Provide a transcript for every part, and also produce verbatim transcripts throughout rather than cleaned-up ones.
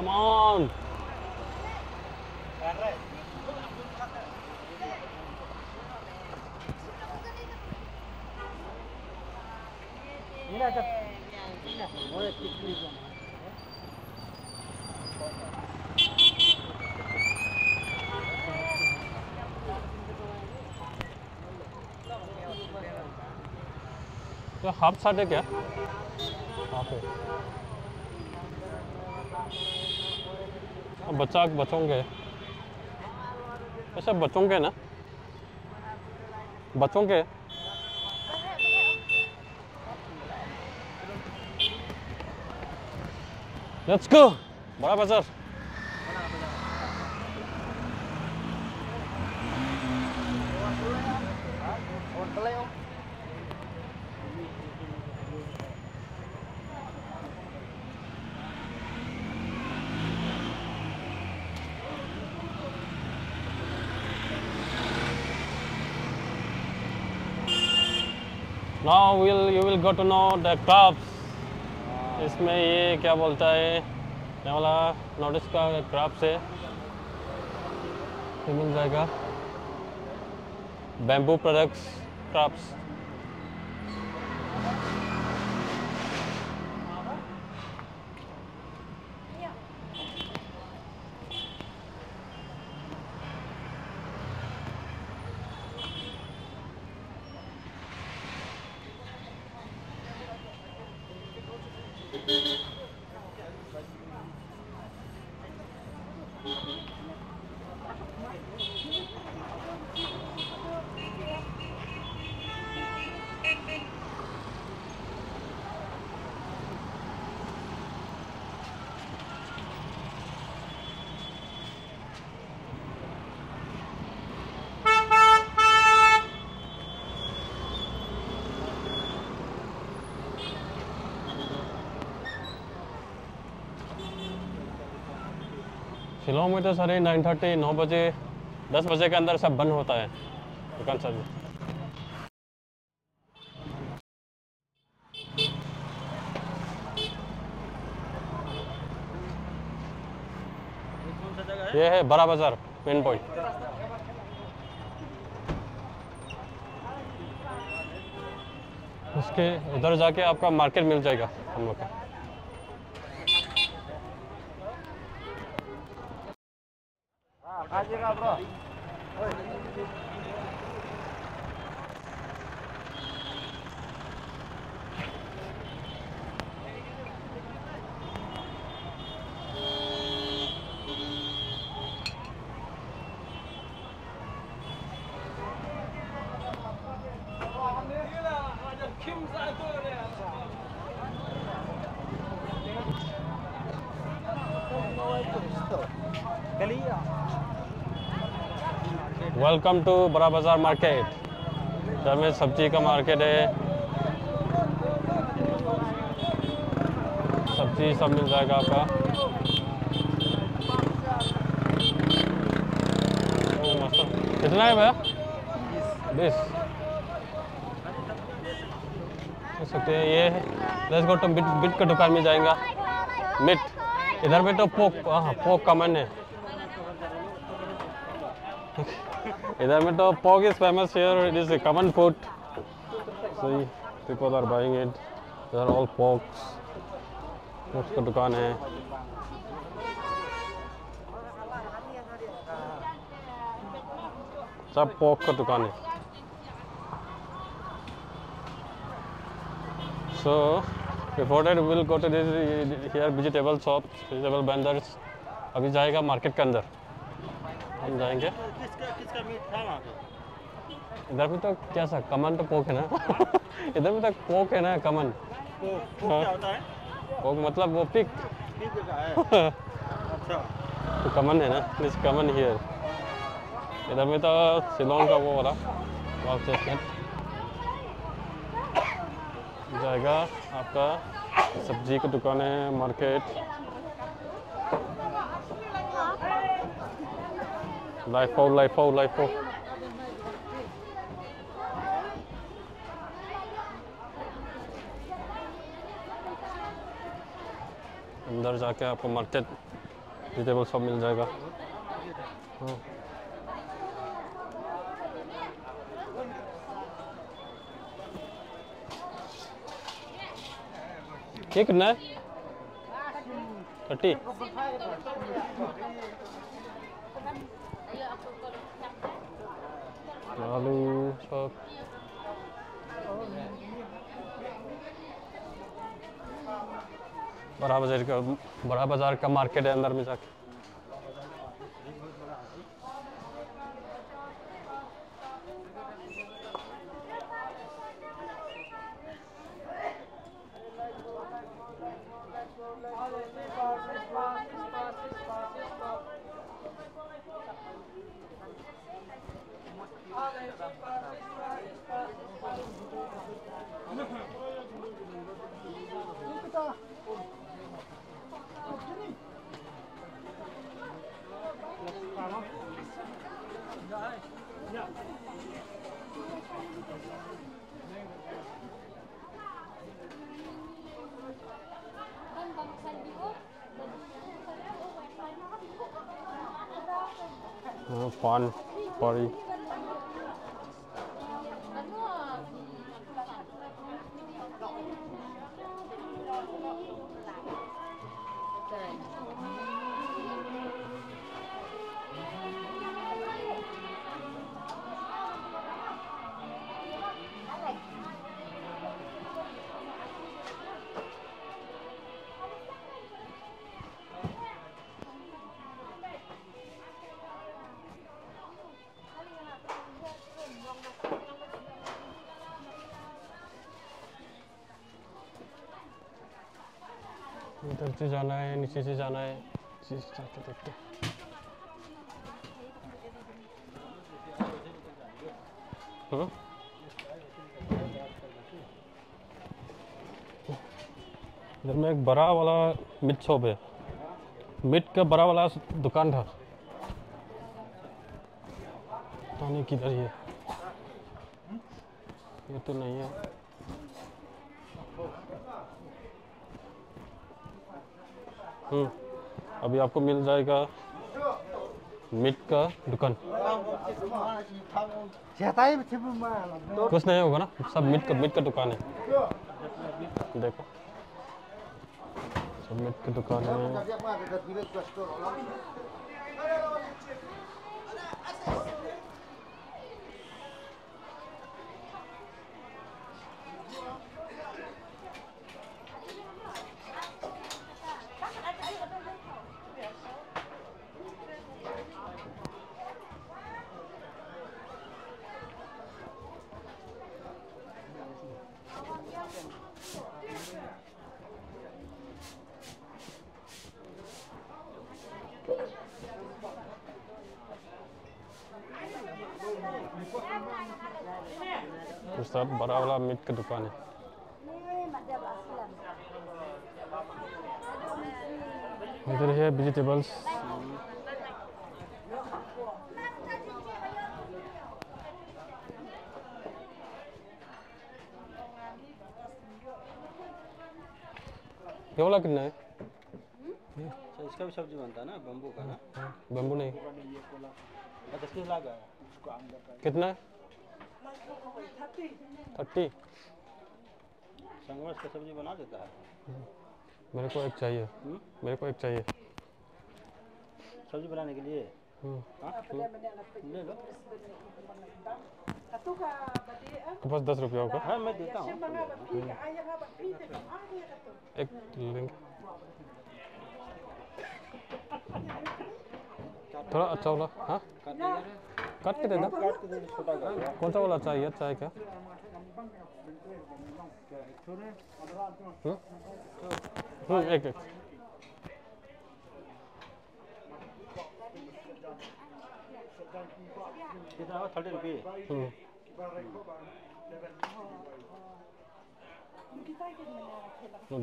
come on. तो half साठ है क्या? अब बच्चा बच्चों के अच्छा बच्चों के ना बच्चों के लेट्स गो बड़ा बाजार। Now will you will got to know the crops. इसमें ये क्या बोलता है ये वाला नोटिस का क्रॉप्स है ये मिल जाएगा बैम्बू प्रोडक्ट्स क्रॉप्स। किलोमीटर सारे नाइन थर्टी नौ बजे दस बजे के अंदर सब बंद होता है दुकान सर। ये है बड़ा बाजार पिन पॉइंट। उसके उधर जाके आपका मार्केट मिल जाएगा हम लोग का। वेलकम टू बड़ा बाजार मार्केट। जहाँ में सब्जी का मार्केट है, सब्जी सब मिल जाएगा आपका। कितना है भैया? बीस। हो सकते हैं ये लेट्स गो टू बिट बिट के दुकान में जाएगा। मिट इधर में तो पोक, हाँ पोक कॉमन है। इधर में तो pork is famous here. It is a common food. See, people are buying it. These are all porks. Pork की दुकान है। सब pork की दुकान है। So before that we will go to this here vegetable shop, vegetable vendors. अभी जाएगा market के अंदर। हम जाएंगे किसका किसका मीट था वहाँ पे। इधर भी तो क्या सा कमन तो पोक है ना। इधर भी तो पोक है ना कमन। पोक पोक क्या होता है? पोक मतलब वो पिक पिक है। अच्छा तो कमन है ना दिस कमन हियर। इधर में तो सिलोन का वो वाला वाव चेस्टनट जाएगा आपका। सब्जी की दुकान है मार्केट। लाइफो लाइफो लाइफो अंदर जाके आपको मार्केट वेजिटेबल सब मिल जाएगा। हाँ। ये कितना है? थर्टी। आलू सब बड़ा बाजार का बड़ा बाजार का मार्केट है अंदर में जाके। पान पारी इधर से जाना है, नीचे से जाना है, नीचे से जाके देखते हैं। इधर में एक बड़ा वाला मिट शॉप है, मिट का बड़ा वाला दुकान था, पता नहीं किधर है। ये तो नहीं है। हम्म अभी आपको मिल जाएगा मीट का दुकान। कुछ नहीं होगा ना, सब मीट का मीट का दुकान है। देखो सब मीट की दुकान है। सब बड़ा वाला मीट की दुकान है। इधर है वेजिटेबल्स। ये वाला कितना है? इसका भी सब्जी बनता है ना, बम्बू का ना? बम्बू नहीं। कितना है? थर्टी। संगमरमर का सब्जी बना देता है। मेरे को एक चाहिए। हुँ? मेरे को एक चाहिए सब्जी बनाने के लिए। ले लो। तो बस दस रुपया होगा। हाँ मैं देता हूँ। एक लिंक थोड़ा अच्छा वाला। हाँ काट के दे दो। कौन सा वाला चाहिए? अच्छा है क्या? हम्म एक एक थर्टी रुपये।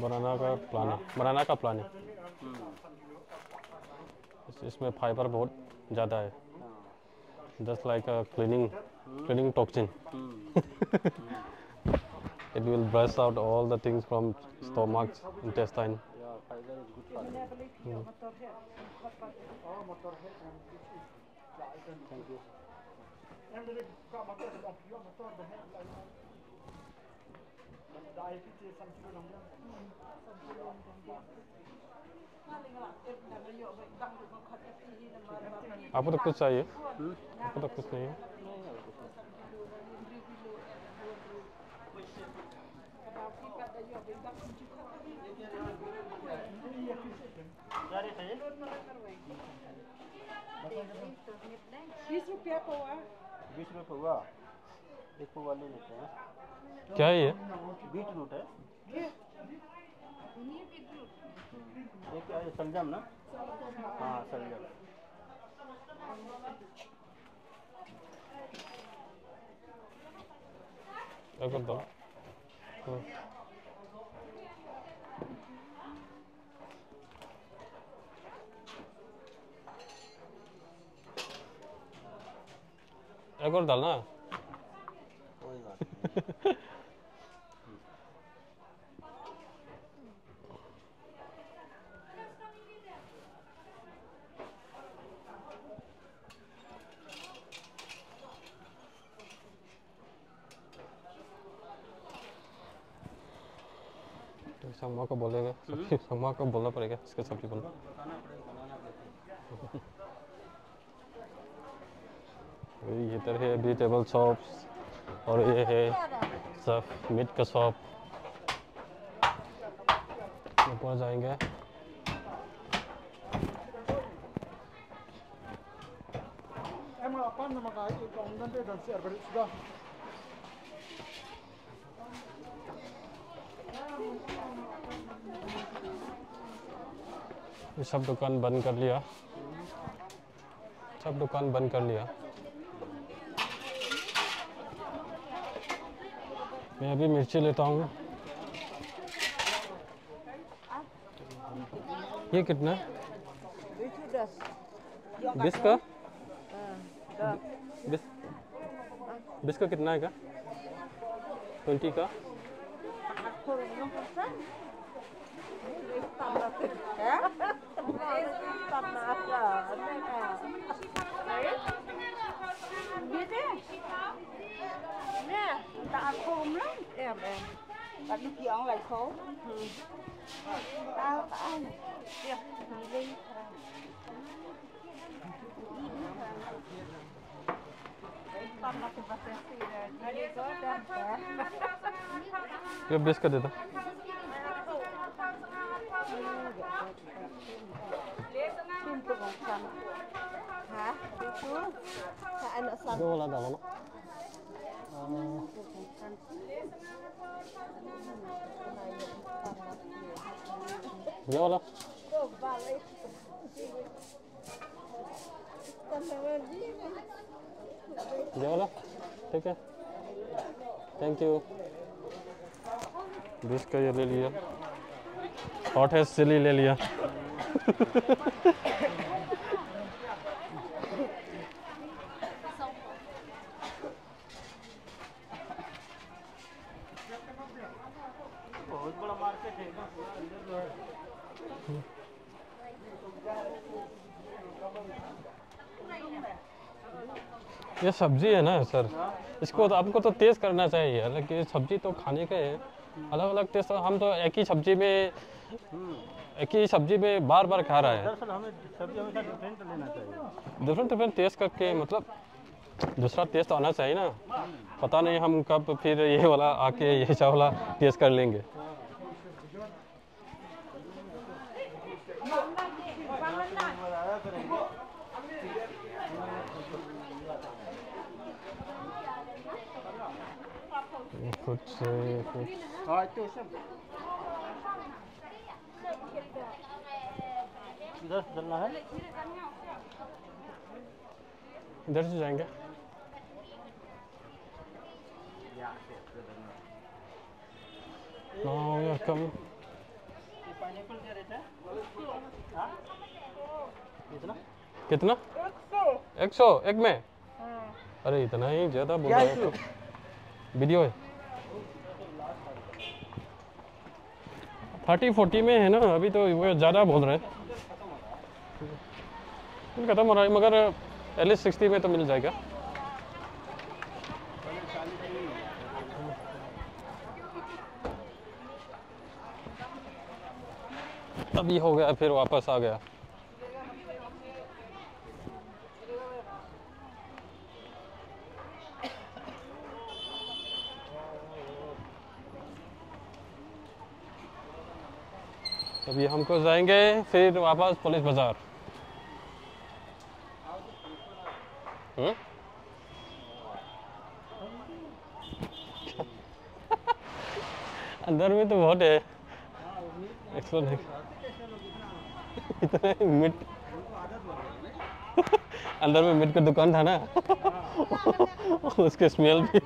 बनाना का प्लान है, बनाना का प्लान है। इसमें फाइबर बहुत ज़्यादा है। Just like a cleaning, hmm. cleaning toxin. Hmm. It will brush out all the things from stomach, intestine. Yeah, fiber is good for you. Thank you. आपको तो कुछ चाहिए? आपको तो कुछ नहीं है? बीस रुपया पौवा। बीस रुपये पौवा। एक पौवा ले लेते हैं। क्या है ये? बीट रूट है। ये क्या है? सलजम ना? हाँ सलजम। अगर तो एक और डालना है। सम्मा को बोलेगा, सम्मा को बोलना पड़ेगा, इसके सब्जी बोलना। ये तरह है वेजिटेबल शॉप्स और ये है सब मीट का शॉप। ऊपर जाएंगे ये सब दुकान बंद कर लिया, सब दुकान बंद कर लिया। मैं अभी मिर्ची लेता हूँ। ये कितना? बीस का? बीस बीस का कितना है का? ट्वेंटी का? ये बीस का देता। दो वाला डालो ना। ये वाला ये वाला ठीक है। Thank you. बीस का ये ले लिया। हॉट है सिली ले लिया। ये सब्जी है ना सर, इसको तो आपको तो टेस्ट करना चाहिए। हालांकि सब्जी तो खाने का है, अलग अलग टेस्ट। हम तो एक ही सब्जी में एक ही सब्जी में बार बार खा रहा है। दरअसल हमें सब्जी हमेशा डिफरेंट लेना चाहिए। डिफरेंट डिफरेंट टेस्ट करके मतलब दूसरा टेस्ट आना चाहिए ना। पता नहीं हम कब फिर ये वाला आके ये चावला टेस्ट कर लेंगे। कुछ इधर चलना है, इधर से जाएंगे। यार कम कितना? एक सौ एक में। अरे इतना ही ज्यादा बोल रहे हो। वीडियो है थर्टी फोर्टी में है ना, अभी तो वो ज़्यादा बोल रहे हैं। ख़त्म हो रहा है, मगर एल एस सिक्सटी में तो मिल जाएगा। अब ये हो गया, फिर वापस आ गया। अब ये हमको जाएंगे फिर वापस पुलिस बाजार। हम्म अंदर में तो बहुत है, इतने मिट अंदर में मिट का दुकान था ना उसके स्मेल भी।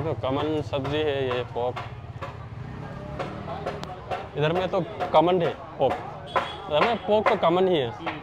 तो कमन सब्जी है ये पॉप, इधर में तो कमन है पोक, इधर में पोक तो कमन ही है।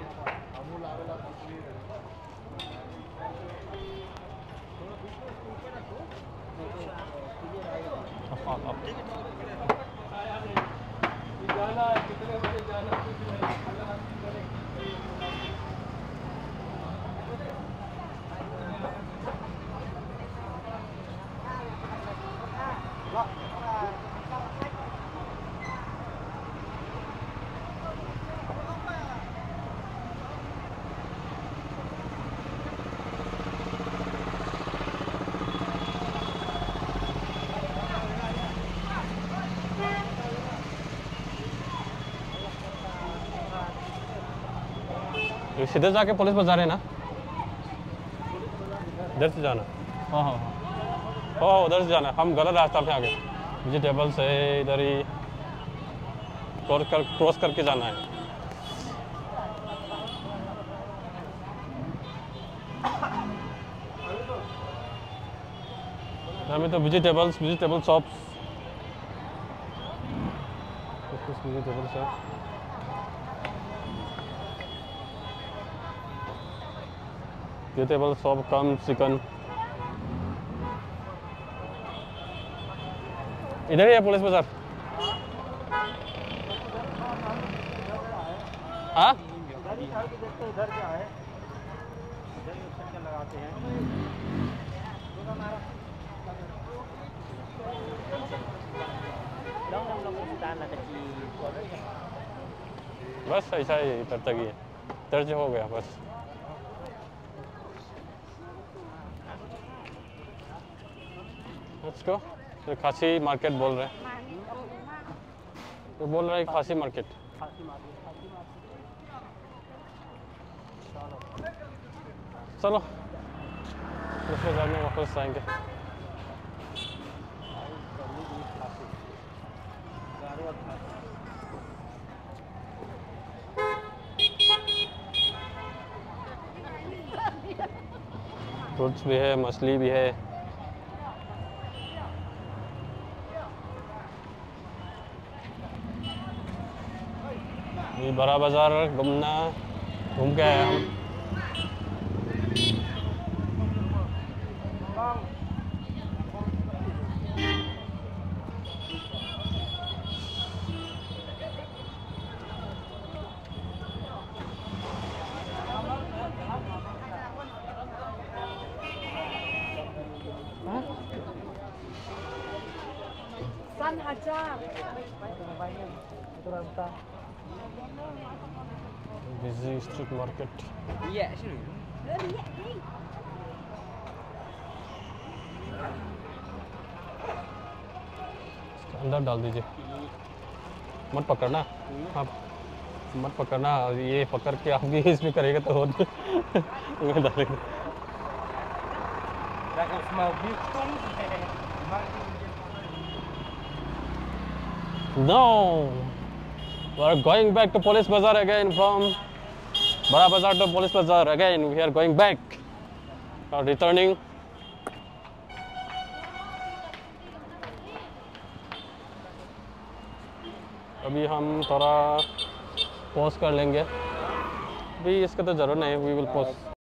सीधे जाके पुलिस बाजार है ना, इधर से जाना। हाँ हाँ हाँ हाँ उधर से जाना, हम गलत रास्ता पे आ गए। वेजिटेबल से इधर ही क्रॉस कर क्रॉस करके जाना है। हमें तो vegetables vegetable shops vegetable shop vegetable shop cum chicken इधर ही है पुलिस बाजार। हाँ बस ऐसा ही इधर तक ही है, दर्ज हो गया बस। उसको तो खासी मार्केट बोल रहे हैं, तो बोल रहा है खासी मार्केट। चलो दूसरे घर में वापस आएंगे। फ्रूट्स भी है, मछली भी है। बड़ा बाजार घूमना घूम के आए हम। Busy street market. Yeah, sure. इसको अंदर डाल दीजिए, मत पकड़ना। हाँ मत पकड़ना, ये पकड़ के आगे इसमें करेगा तो मैं डालेंगे। No. We are going back to Police Bazaar again from Bada Bazzar to Police Bazaar again. We are going back. We are returning. अभी हम थोड़ा पोस्ट कर लेंगे, भी इसका तो जरूर नहीं, वी विल पोस्ट।